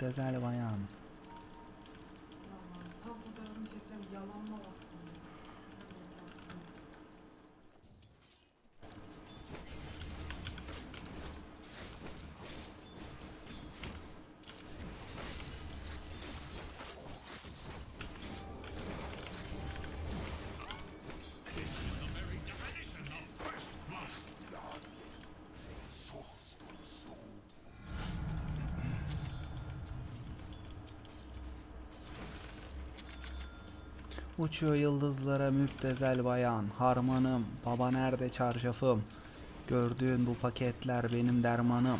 Das alle Bayern. Uçuyor yıldızlara müptezel bayan, harmanım, baba nerede çarşafım, gördüğün bu paketler benim dermanım.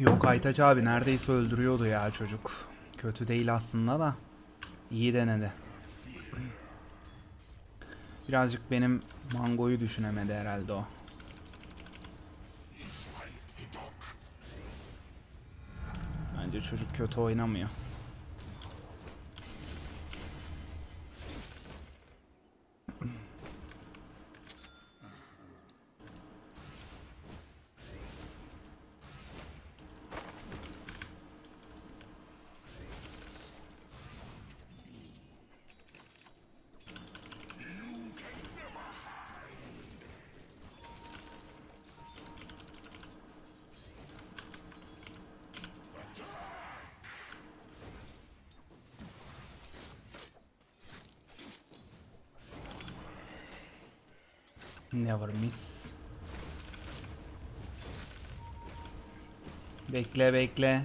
Yok Aytaç abi neredeyse öldürüyordu ya çocuk. Kötü değil aslında da. İyi denedi. Birazcık benim Mango'yu düşünemedi herhalde o. Bence çocuk kötü oynamıyor. Never miss. Bekle bekle.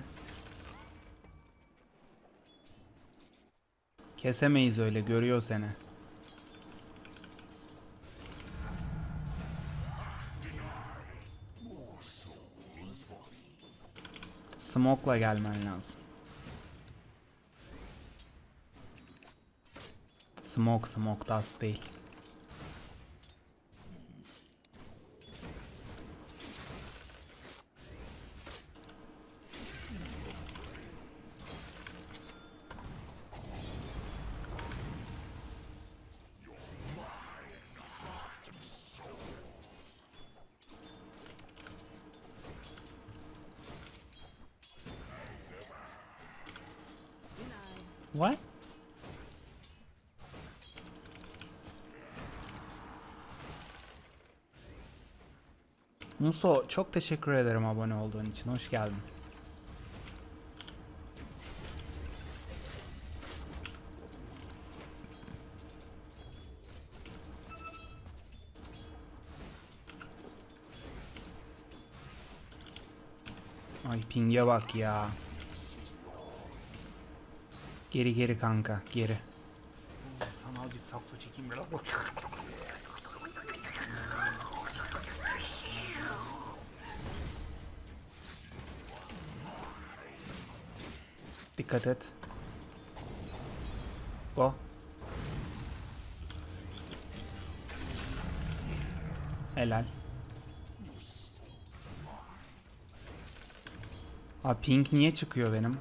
Kesemeyiz öyle, görüyor seni. Smoke'la gelmen lazım. Smoke Dust değil. What? Muso çok teşekkür ederim abone olduğun için. Hoş geldin. Ay ping'e bak ya. Geri kanka, geri. Sana azıcık sakso çekeyim biraz. Dikkat et. Go. Helal. Aa, pink niye çıkıyor benim?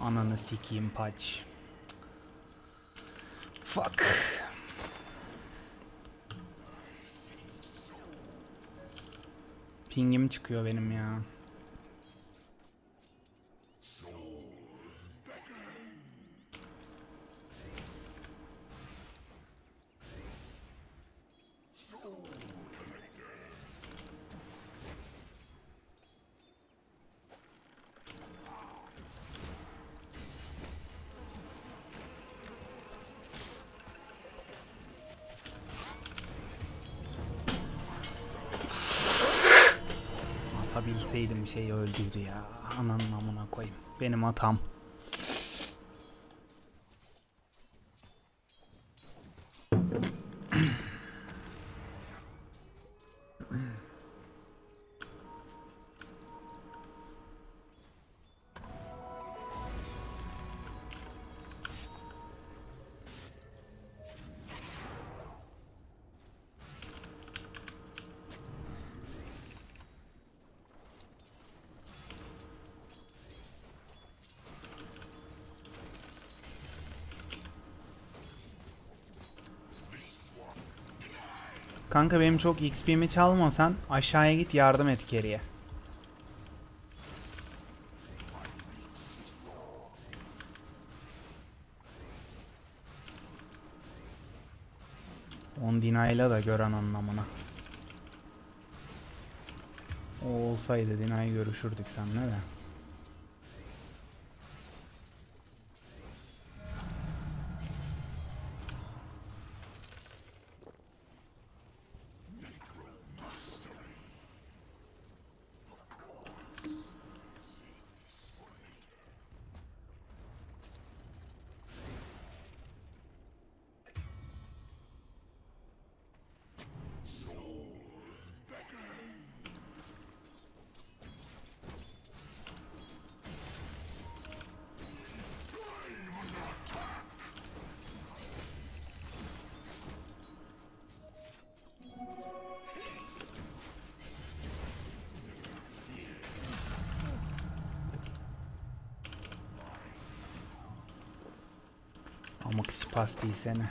Ananı sikiyim Paj. Fuck. Pingim çıkıyor benim ya. Bilseydim şeyi öldürdü ya. Ananın amına koyayım. Benim hatam. Kanka benim çok XP'mi çalmasan aşağıya git yardım et geriye. On dinayla da gören anlamına. O olsaydı dinayı görüşürdük seninle de. Pastayı seni.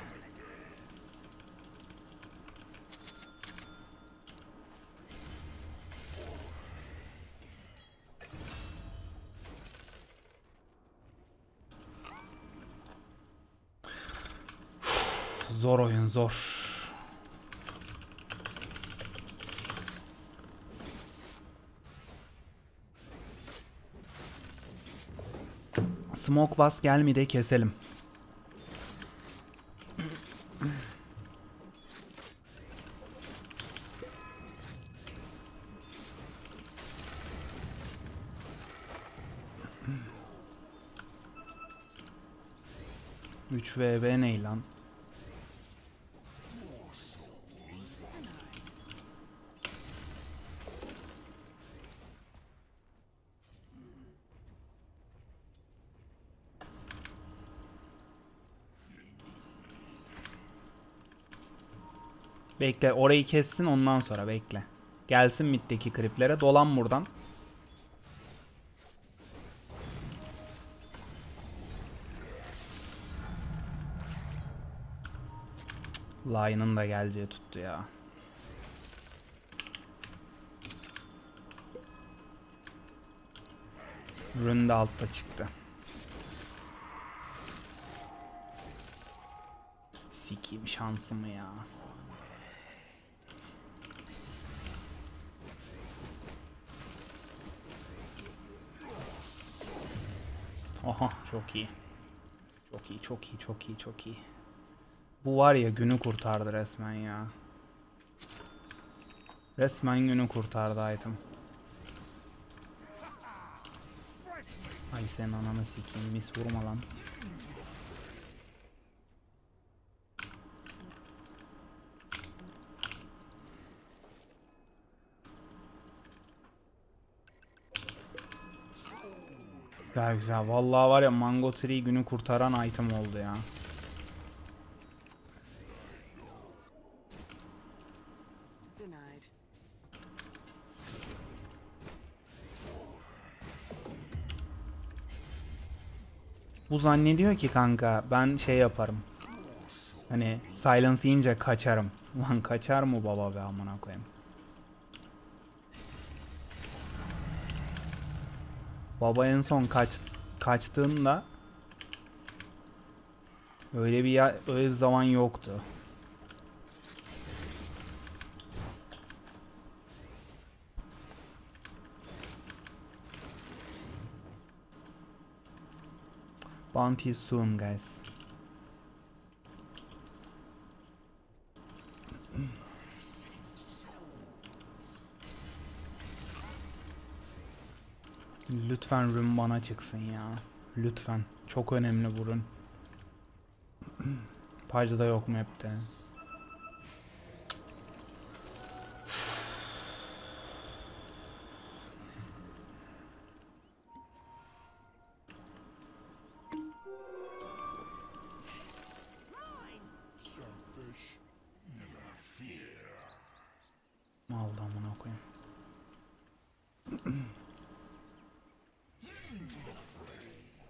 Zor oyun, zor. Smoke bas gelmi de keselim. VB ney lan? Bekle, orayı kessin ondan sonra bekle. Gelsin middeki kriplere, dolan buradan. Line'ın da geleceği tuttu ya. Rune de altta çıktı. Sikiyim şansımı ya. Oha çok iyi. Çok iyi, çok iyi, çok iyi, çok iyi. Bu var ya, günü kurtardı resmen ya. Resmen günü kurtardı item. Ay sen ananı sikeyim, mis vurma lan. Daha güzel. Vallahi var ya, Mango Tree günü kurtaran item oldu ya. Bu zannediyor ki kanka ben şey yaparım. Hani silence yiyince kaçarım. Lan kaçar mı baba be, amına koyayım. Baba en son kaçtığımda öyle bir yer, öyle bir zaman yoktu. Bounty soon guys. Lütfen rune bana çıksın ya. Lütfen. Çok önemli bu rune. Paj da yok map'te.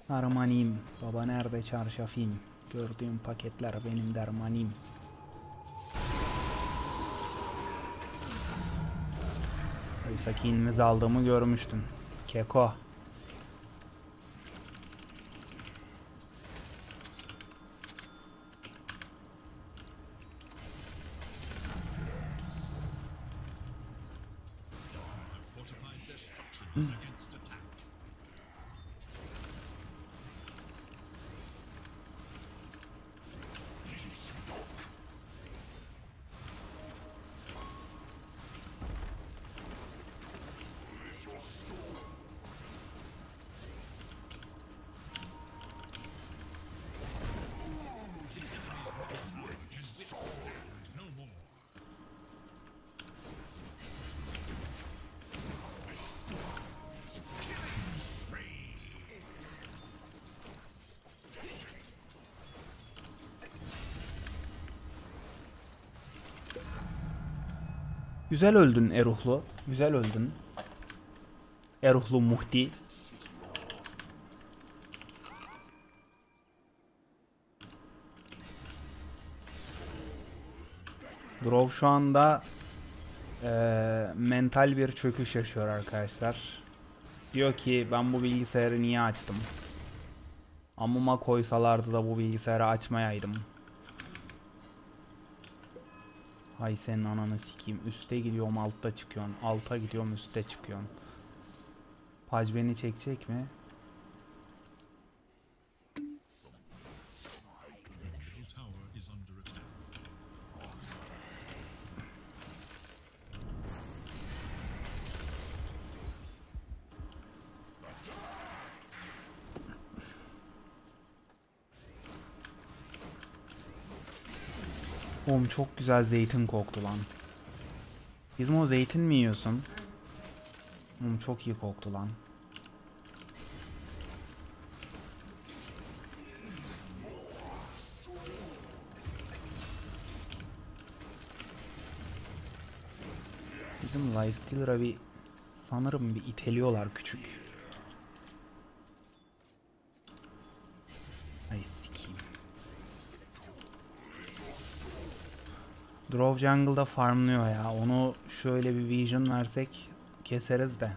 Dermaniyim. Baba nerede çarşafim? Gördüğüm paketler benim dermaniyim. Oysa ki inimiz aldığımı görmüştün. Keko. Güzel öldün Eruhlu. Güzel öldün. Eruhlu Muhti. Drow şu anda mental bir çöküş yaşıyor arkadaşlar. Diyor ki ben bu bilgisayarı niye açtım? Amıma koysalardı da bu bilgisayarı açmayaydım. Hay senin ananı sikeyim. Üste gidiyorum altta çıkıyorsun. Alta gidiyorum üste çıkıyorsun. Paj beni çekecek mi? Oğlum çok güzel zeytin koktu lan. Gizmo zeytin mi yiyorsun? Oğlum çok iyi koktu lan. Bizim Sly Stealer'a bir sanırım bir iteliyorlar küçük. Drow Jungle'da farmlıyor ya. Onu şöyle bir vision versek keseriz de.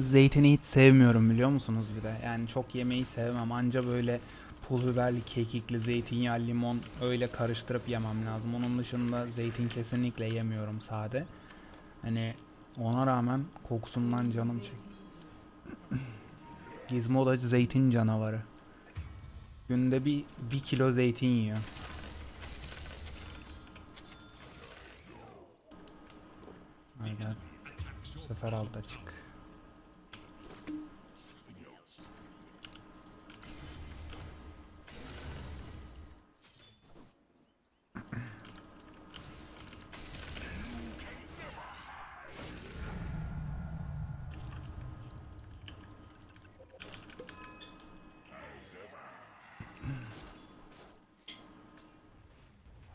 Zeytini hiç sevmiyorum biliyor musunuz bir de. Yani çok yemeği sevmem. Anca böyle pul biberli, kekikli, zeytinyağı, limon öyle karıştırıp yemem lazım. Onun dışında zeytin kesinlikle yemiyorum sade. Hani ona rağmen kokusundan canım çekti. Gizmodacı zeytin canavarı. Günde bir kilo zeytin yiyor. Aynen. Bu sefer alta çık.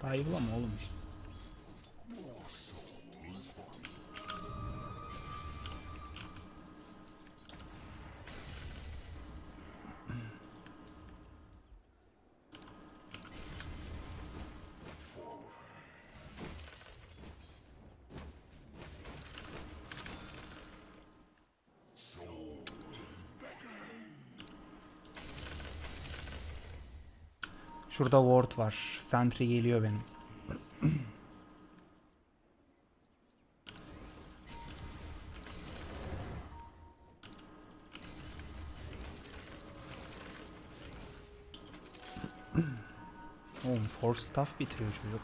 Ayıblama oğlum işte. Şurada ward var. Sentry geliyor benim. Oğlum force staff bitiriyor çocuk.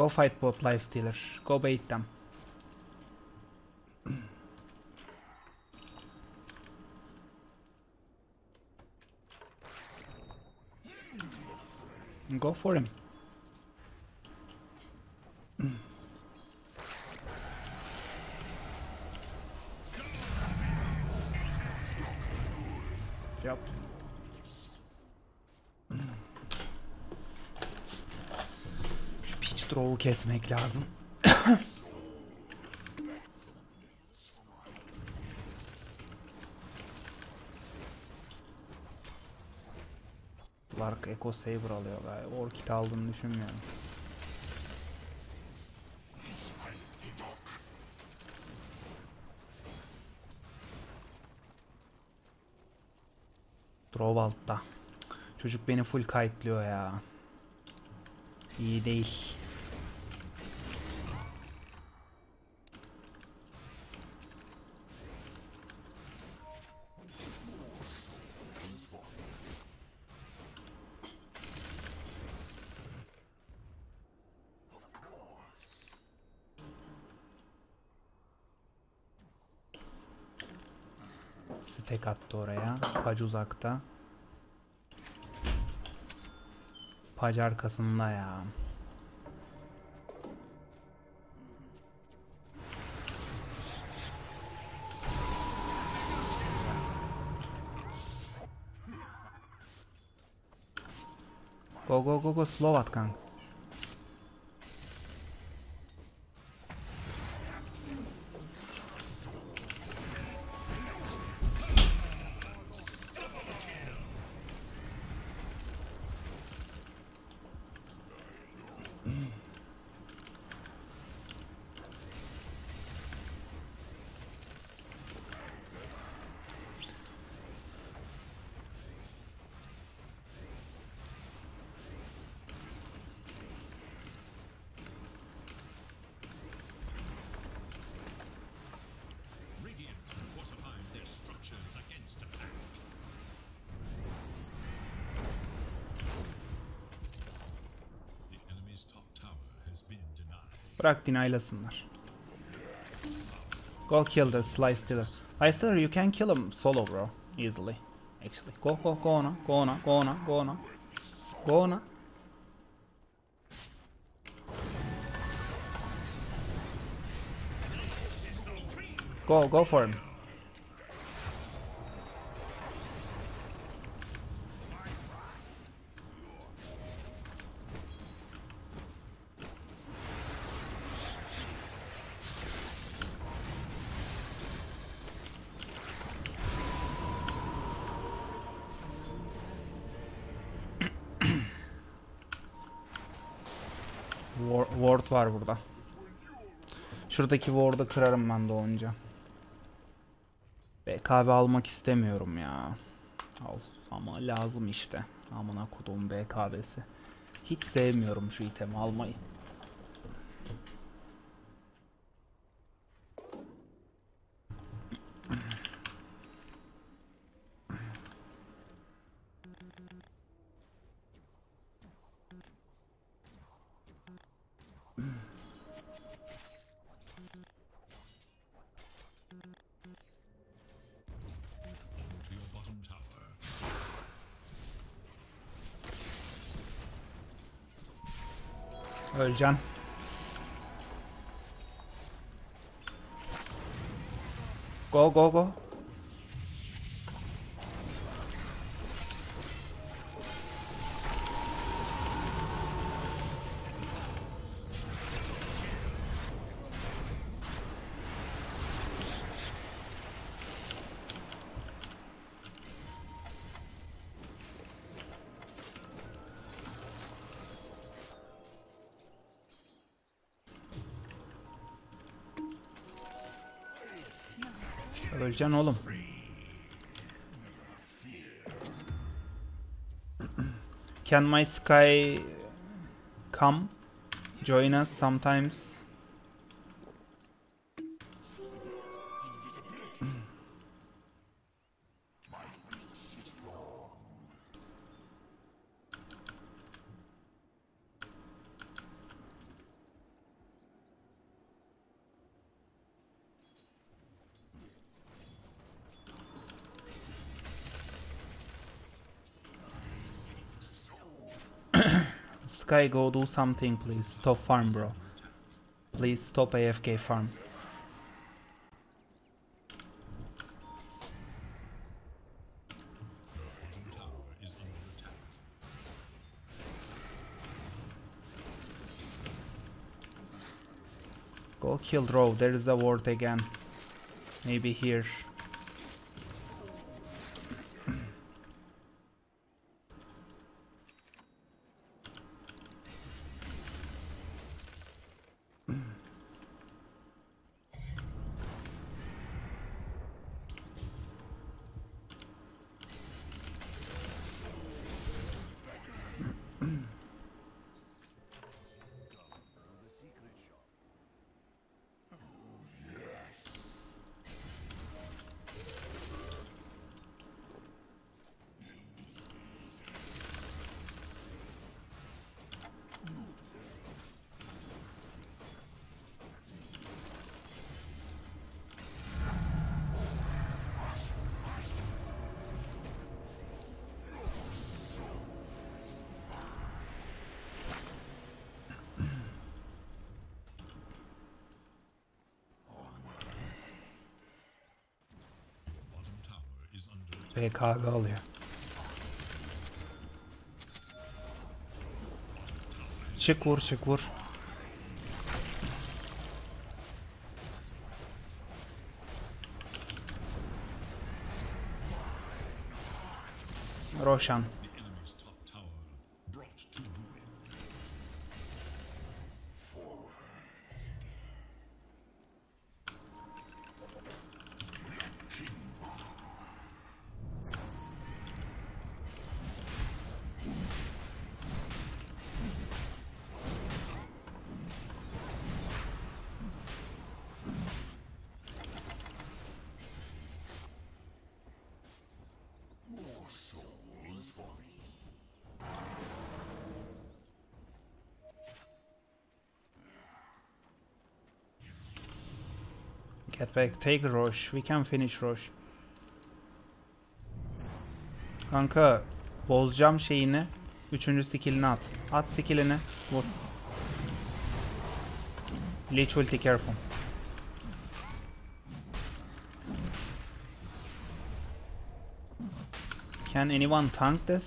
Go fight bot Life Stealer. Go bait them. Go for him. Yep. Şu piç Drow'u kesmek lazım. Lark Eco Saber alıyor galiba. Orkid aldığını düşünmüyorum. Drow altta. Çocuk beni full kayıtlıyor ya. İyi değil. Tek attı oraya. Paj uzakta. Paj arkasında ya. Go go go go slow at kanka. Bırak dinaylasınlar. Go kill the Sly Stealer. Sly Stealer, you can kill him solo bro. Easily. Actually. Go go go ona. Go ona. Go ona. Go ona. Go ona. Go go for him. Ward var burada. Şuradaki ward'ı kırarım ben de onca. BKB almak istemiyorum ya. Al ama lazım işte. Amına kodum BKB'si. Hiç sevmiyorum şu itemi almayı. Ölcan. Go go go. Öleceksin oğlum. Can my Sky come join us sometimes? Sky, go do something, please. Stop farm, bro. Please stop AFK farm. Go kill Drow. There is a ward again. Maybe here. BKB alıyor. Çık vur, çık vur. Roşan. Get back, take the Rosh. We can finish Rosh. Kanka, bozacağım şeyini. 3. skillini at. At skillini. Vur. Leech ulti, careful. Can anyone tank this?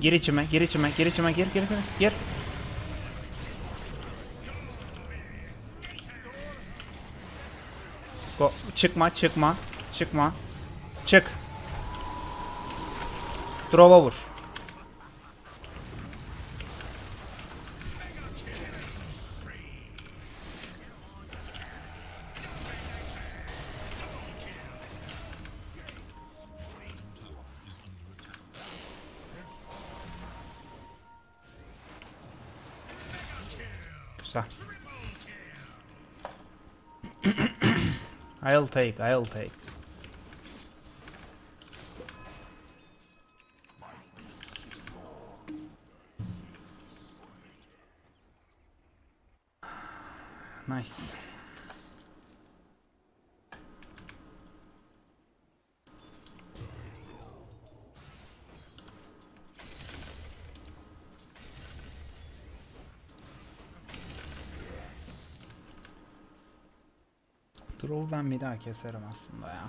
Gir içime, gir içime, gir içime, gir, gir, gir, gir. Go. Çıkma, çıkma, çıkma. Çık. Drova vur. I'll take. Nice. Drow ben bir daha keserim aslında ya.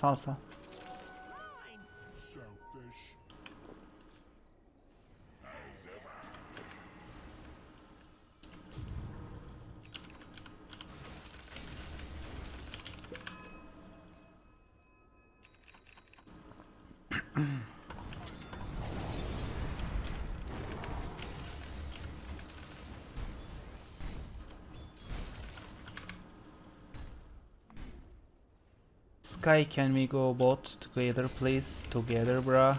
Salsa. Sky, can we go both together, please? Together, bruh.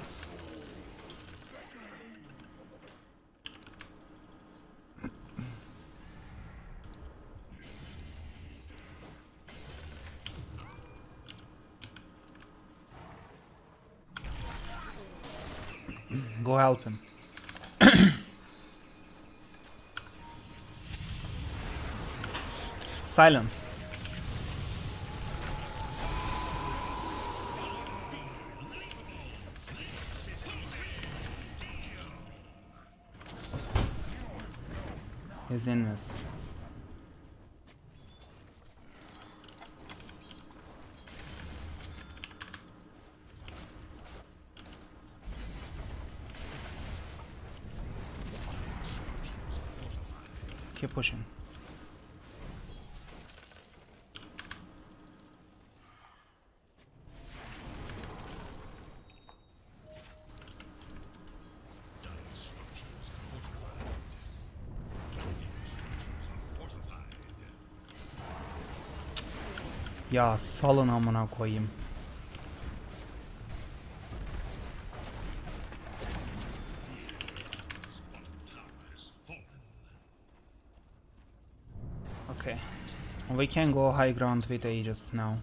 Go help him. Silence. He's in this. Keep pushing. Ya salın amına koyayım. Okay. We can go high ground with Aegis now.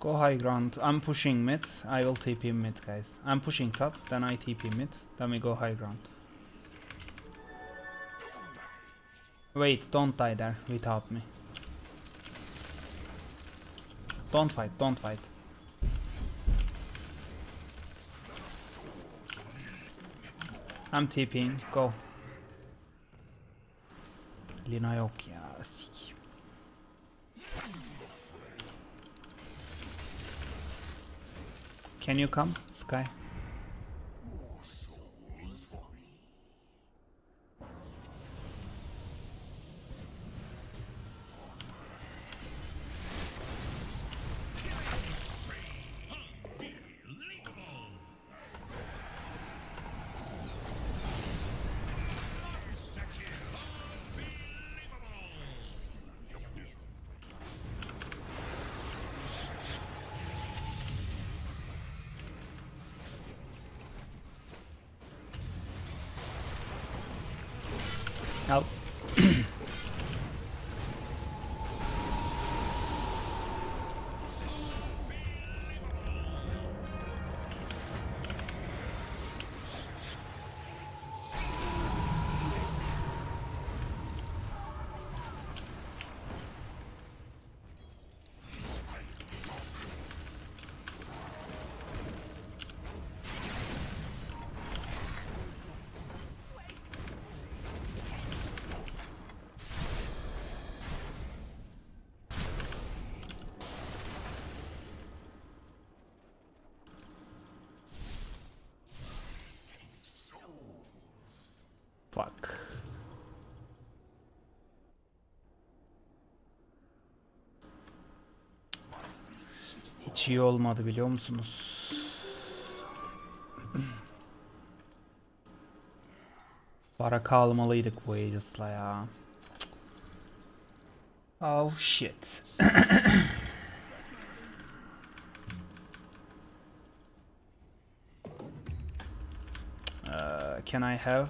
Go high ground. I'm pushing mid. I will TP mid, guys. I'm pushing top, then I TP mid. Then we go high ground. Wait, don't die there without me. Don't fight, don't fight. I'm TP'ing. Go. Lina yok ya. Sik. Can you come, Sky? Help. Fuck. Hiç iyi olmadı biliyor musunuz? Baraka almalıydık bu Aegis'la ya. Oh shit. Can I have?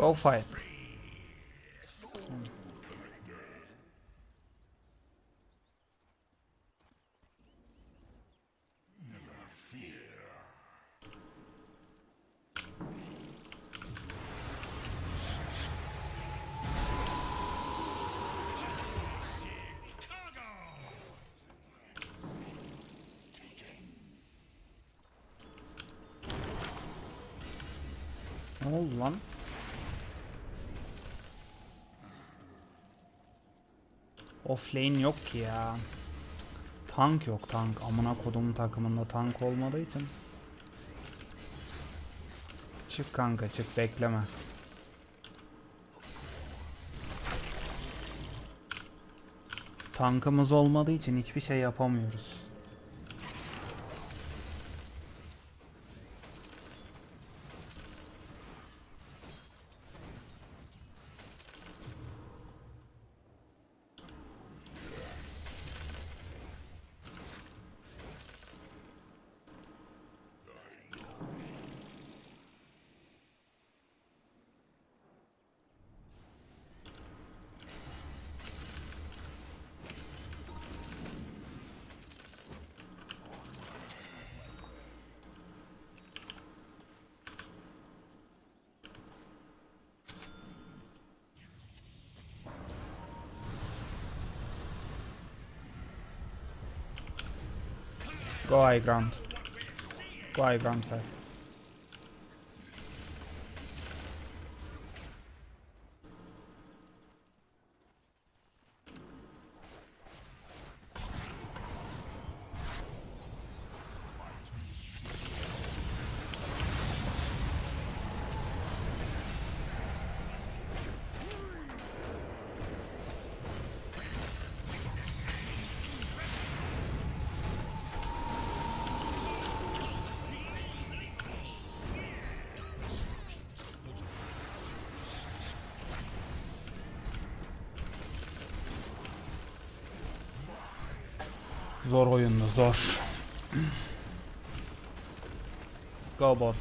Go fight. Ne oldu lan? Offlane yok ki ya. Tank yok, tank. Amına kodumun takımında tank olmadığı için. Çık kanka, çık, bekleme. Tankımız olmadığı için hiçbir şey yapamıyoruz. Go high ground. Go high ground fast. Zor oyundu, zor. Go bot.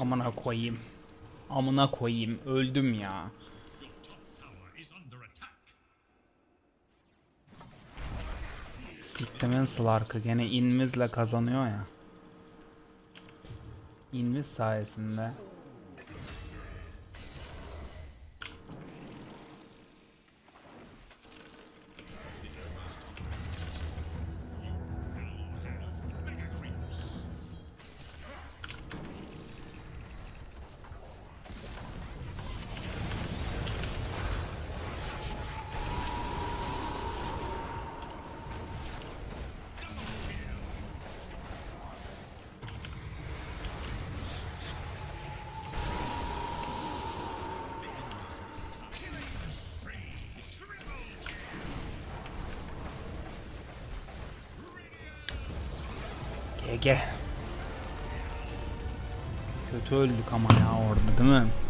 Amına koyayım. Amına koyayım. Öldüm ya. Siktimin Slark'ı gene inmizle kazanıyor ya. İnmiz sayesinde. Kötü öldük ama ya orada, değil mi?